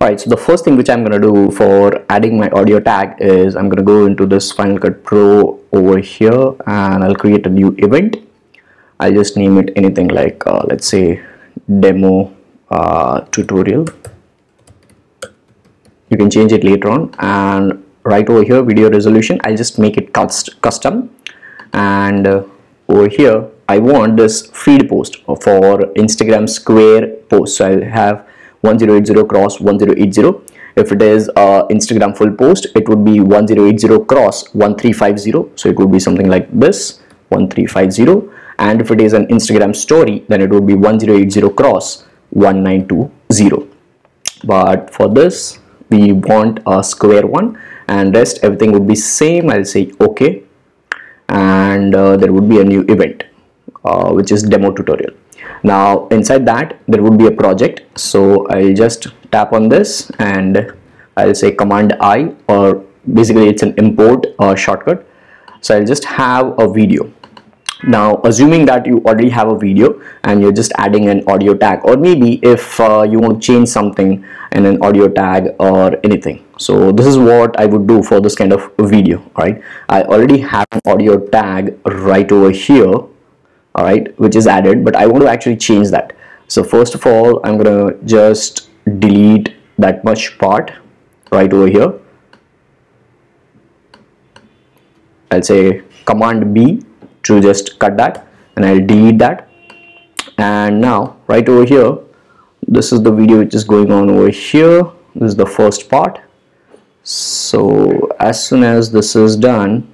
Alright, so the first thing which I'm gonna do for adding my audio tag is I'm gonna go into this Final Cut Pro over here and I'll create a new event. I'll just name it anything like let's say demo tutorial. You can change it later on, and right over here video resolution, I'll just make it custom, and over here I want this feed post for Instagram square post, so I'll have 1080 × 1080. If it is Instagram full post, it would be 1080 × 1350, so it would be something like this, 1350. And if it is an Instagram story, then it would be 1080 × 1920. But for this we want a square one, and rest everything would be same. I'll say okay, and there would be a new event which is demo tutorial. Now inside that there would be a project, so I'll just tap on this and I'll say Command I, or basically it's an import shortcut. So I'll just have a video. Now assuming that you already have a video and you're just adding an audio tag, or maybe if you want to change something in an audio tag or anything. So this is what I would do for this kind of video. Right, I already have an audio tag right over here, all right, which is added, but I want to actually change that. So first of all, I'm gonna just delete that much part right over here. I'll say Command B to just cut that, and I'll delete that. And now right over here, this is the video which is going on over here. This is the first part. So as soon as this is done,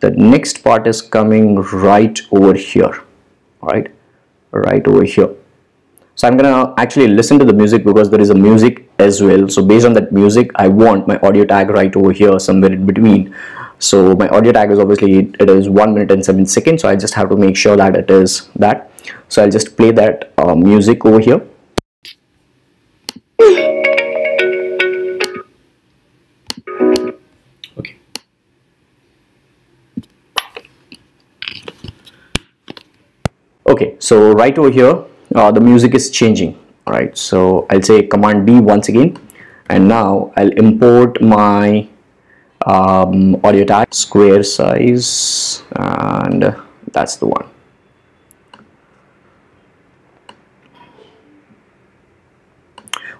the next part is coming right over here. All right, right over here. So I'm gonna actually listen to the music because there is a music as well. So based on that music, I want my audio tag right over here somewhere in between. So my audio tag is obviously, it is 1 minute and 7 seconds, so I just have to make sure that it is that. So I'll just play that music over here. Okay. Okay, so right over here the music is changing. All right, so I'll say Command B once again, and now I'll import my audio tag, square size, and that's the one.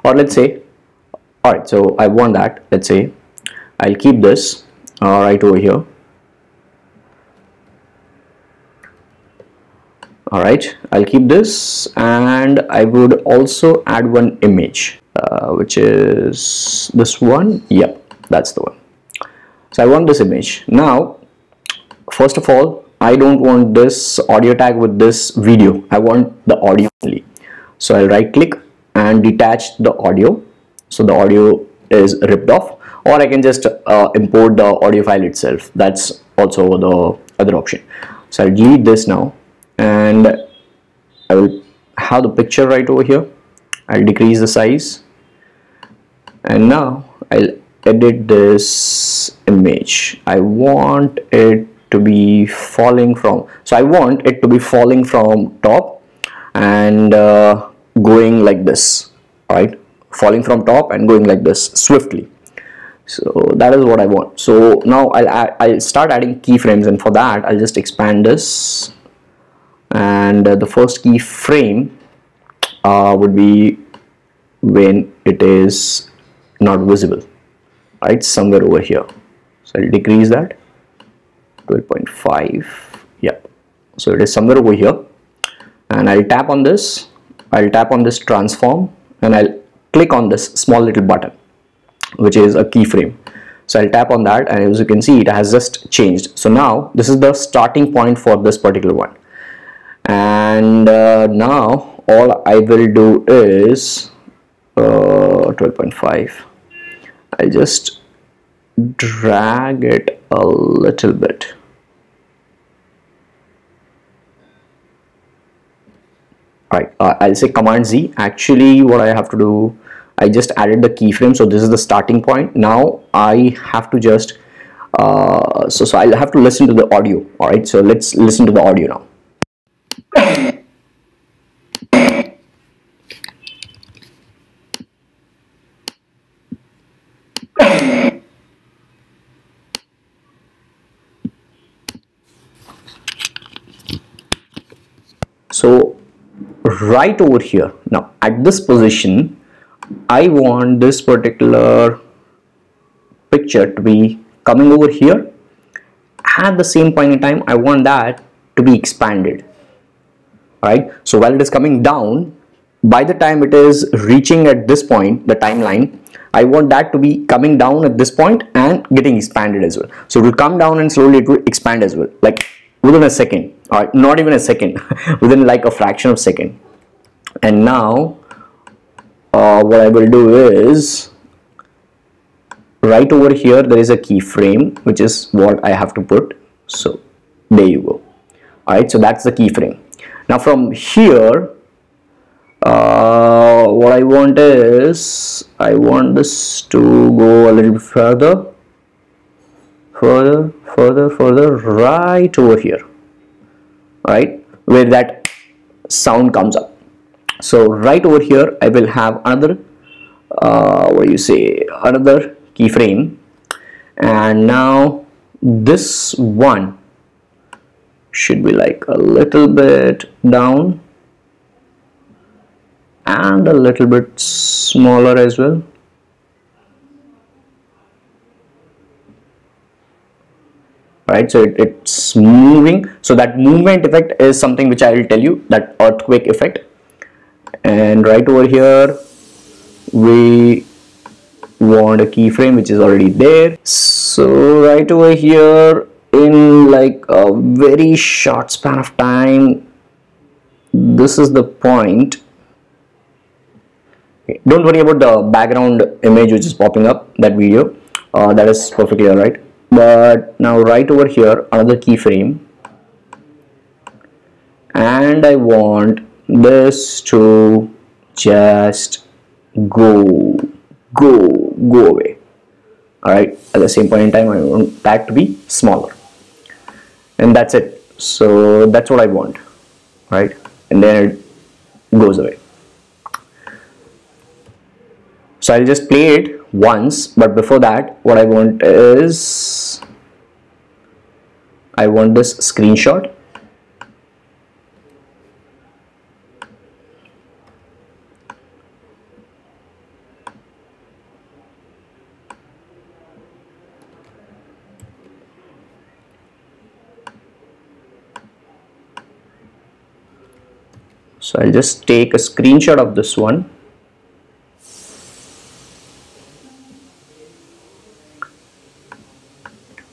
Or let's say, all right, so I want that. Let's say I'll keep this right over here. All right, I'll keep this, and I would also add one image, which is this one. Yep, that's the one. So I want this image. Now, first of all, I don't want this audio tag with this video. I want the audio only. So I'll right click and detach the audio. So the audio is ripped off, or I can just import the audio file itself. That's also the other option. So I'll delete this now, and I will have the picture right over here. I'll decrease the size, and now I'll edit this image. I want it to be falling from, so I want it to be falling from top and going like this. All right, falling from top and going like this swiftly. So that is what I want. So now I'll start adding keyframes, and for that I'll just expand this, and the first keyframe would be when it is not visible. Right, somewhere over here. So I'll decrease that 12.5. Yep, so it is somewhere over here, and I'll tap on this. I'll tap on this transform, and I'll click on this small little button which is a keyframe. So I'll tap on that, and as you can see, it has just changed. So now this is the starting point for this particular one, and now all I will do is 12.5. I'll just drag it a little bit. All right, I'll say Command Z. Actually, what I have to do, I just added the keyframe, so this is the starting point. Now I have to just so I'll have to listen to the audio. All right, so let's listen to the audio now. right over here. Now at this position, I want this particular picture to be coming over here. At the same point in time, I want that to be expanded. Right? So while it is coming down, by the time it is reaching at this point, the timeline, I want that to be coming down at this point and getting expanded as well. So it will come down and slowly it will expand as well, like within a second, or not even a second, within like a fraction of a second. And now what I will do is, right over here there is a keyframe, which is what I have to put. So there you go. Alright, so that's the keyframe. Now from here, what I want is, I want this to go a little further, right over here, right where that sound comes up. So right over here, I will have another, another keyframe, and now this one should be like a little bit down and a little bit smaller as well. Right, so it's moving. So that movement effect is something which I will tell you, that earthquake effect. And right over here, we want a keyframe which is already there. So right over here, in like a very short span of time, this is the point. Okay. Don't worry about the background image which is popping up, that video, that is perfectly alright. But now right over here, another keyframe, and I want this to just go away. Alright, at the same point in time, I want that to be smaller, and that's it. So that's what I want, right? And then it goes away. So I'll just play it once, but before that, what I want is, I want this screenshot. So I'll just take a screenshot of this one.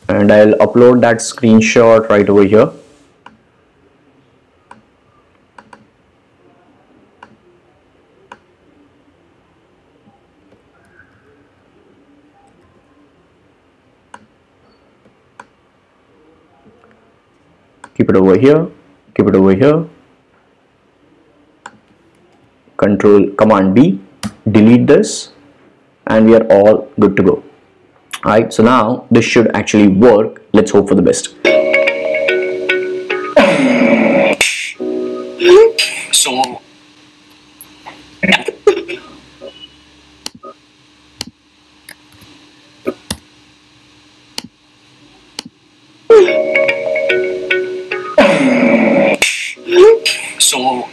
And I'll upload that screenshot right over here. Keep it over here, keep it over here. Control Command B, delete this, and we are all good to go. All right, so now this should actually work. Let's hope for the best. So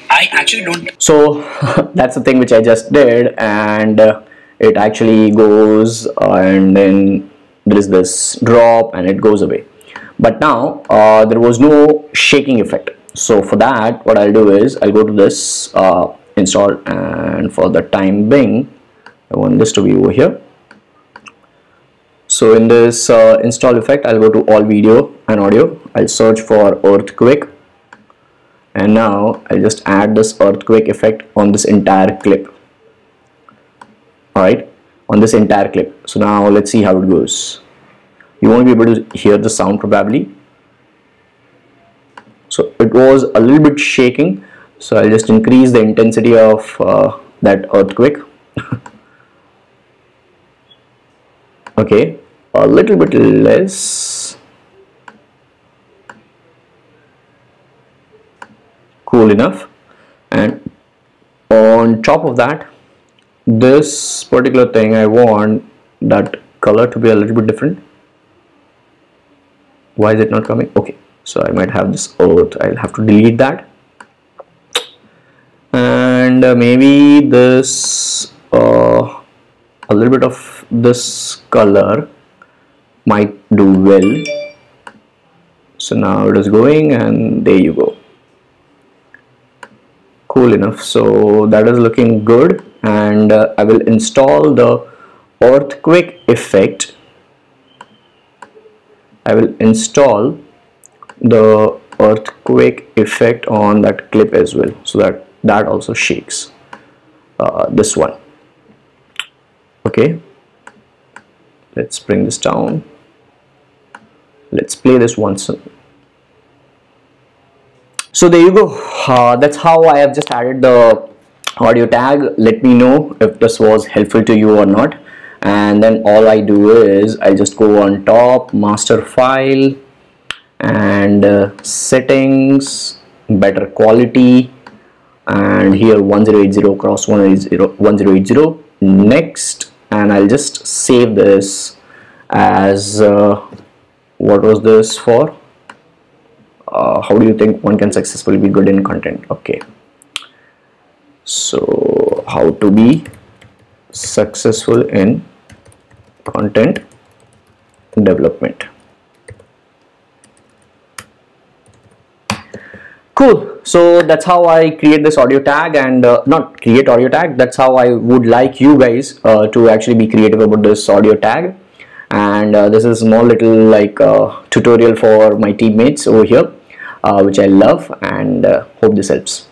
I actually don't. So that's the thing which I just did, and it actually goes, and then there is this drop and it goes away. But now there was no shaking effect. So for that, what I'll do is, I'll go to this install, and for the time being, I want this to be over here. So in this install effect, I'll go to all video and audio. I'll search for earthquake. And now I'll just add this earthquake effect on this entire clip. Alright, on this entire clip. So now let's see how it goes. You won't be able to hear the sound probably. So it was a little bit shaking. So I'll just increase the intensity of that earthquake. Okay, a little bit less. Cool enough. And on top of that, this particular thing, I want that color to be a little bit different. Why is it not coming? Okay, so I might have this earth. I'll have to delete that. and maybe this a little bit of this color might do well. So now it is going, and there you go. Cool enough. So that is looking good, and I will install the earthquake effect. I will install the earthquake effect on that clip as well, so that that also shakes this one. Okay, let's bring this down. Let's play this once. So there you go. That's how I have just added the audio tag. Let me know if this was helpful to you or not. And then all I do is I just go on top, master file, and settings, better quality, and here 1080x1080, next, and I'll just save this as what was this for? How do you think one can successfully be good in content? Okay, so how to be successful in content development. Cool. So that's how I create this audio tag, and not create audio tag, that's how I would like you guys to actually be creative about this audio tag. And this is a small little like tutorial for my teammates over here, which I love, and hope this helps.